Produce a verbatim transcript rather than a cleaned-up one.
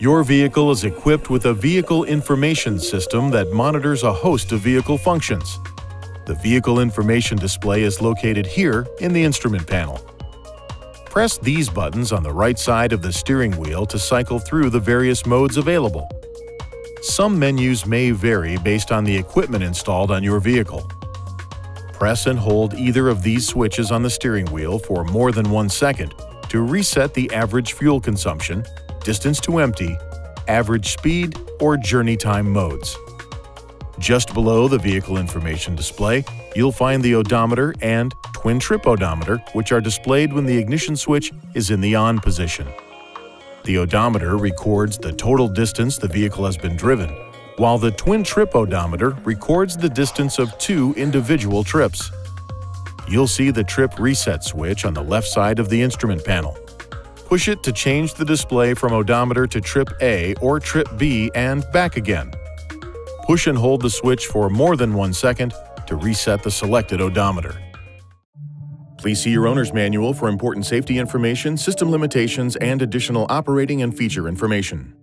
Your vehicle is equipped with a vehicle information system that monitors a host of vehicle functions. The vehicle information display is located here in the instrument panel. Press these buttons on the right side of the steering wheel to cycle through the various modes available. Some menus may vary based on the equipment installed on your vehicle. Press and hold either of these switches on the steering wheel for more than one second to reset the average fuel consumption, distance to empty, average speed, or journey time modes. Just below the vehicle information display, you'll find the odometer and twin trip odometer, which are displayed when the ignition switch is in the on position. The odometer records the total distance the vehicle has been driven, while the twin trip odometer records the distance of two individual trips. You'll see the trip reset switch on the left side of the instrument panel. Push it to change the display from odometer to trip A or trip B and back again. Push and hold the switch for more than one second to reset the selected odometer. Please see your owner's manual for important safety information, system limitations, and additional operating and feature information.